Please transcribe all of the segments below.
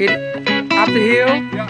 it up the hill. Yeah.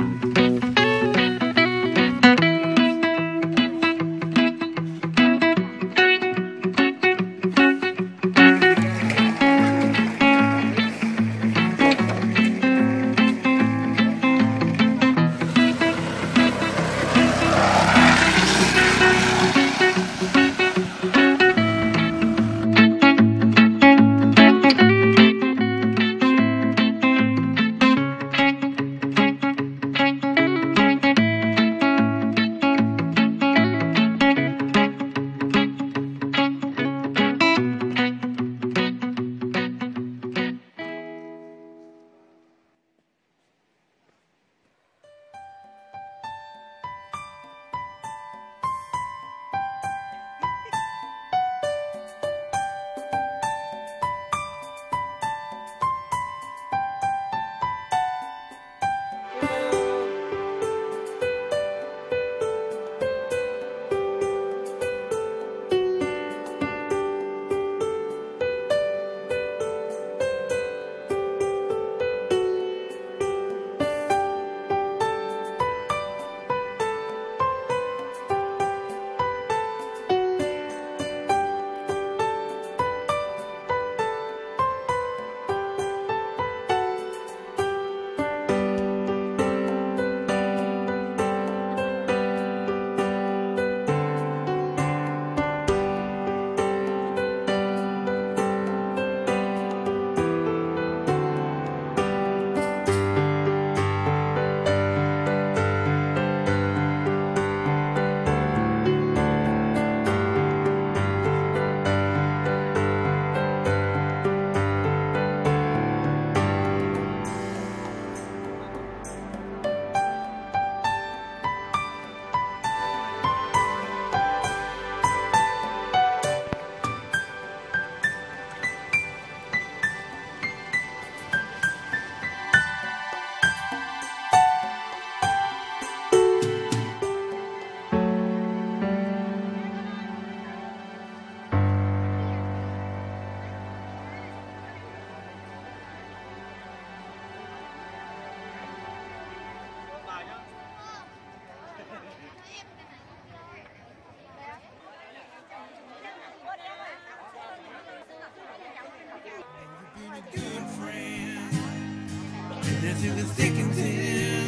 Through the thick and thin,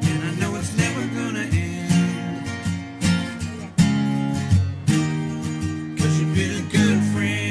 and I know it's never gonna end, 'cause you've been a good friend.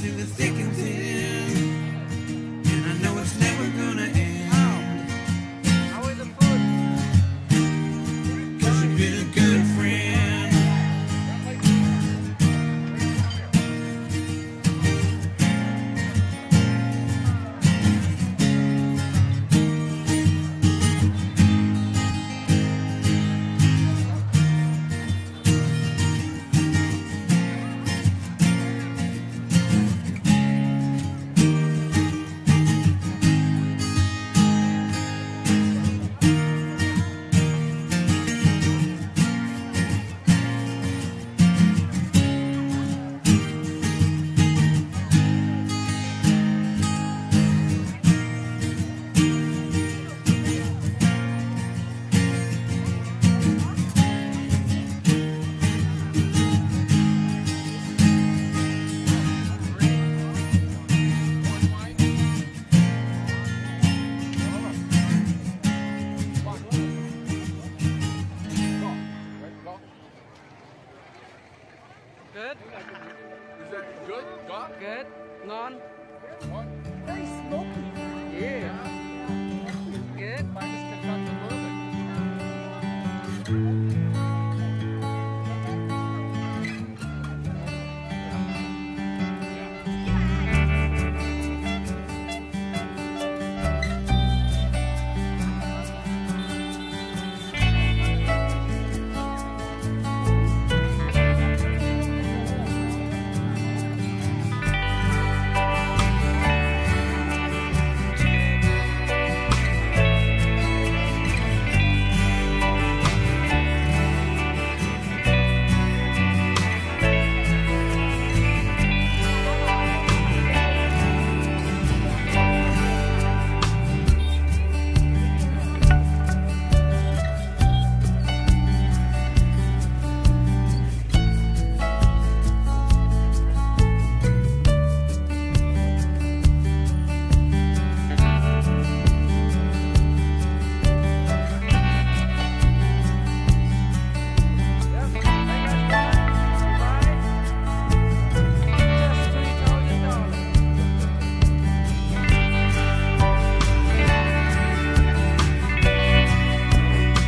Through the thick and thin, and I know it's never gonna end, 'cause you've been a good friend. Enak. Good. Ngon. Very smoky. Yeah. Good. I just could touch a little bit.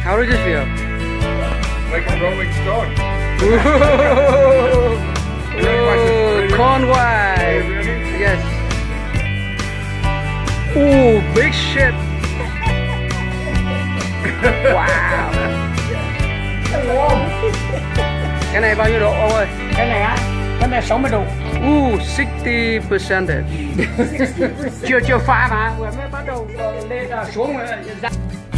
How does it feel? Like a rolling stone. Ooh, corn wine. Yes. Ooh, big shit. Wow. Cái này bao nhiêu độ ông ơi? Cái này á, cái này 60 độ. Ooh, 60%. Chưa pha mà, mới bắt đầu lên xuống rồi.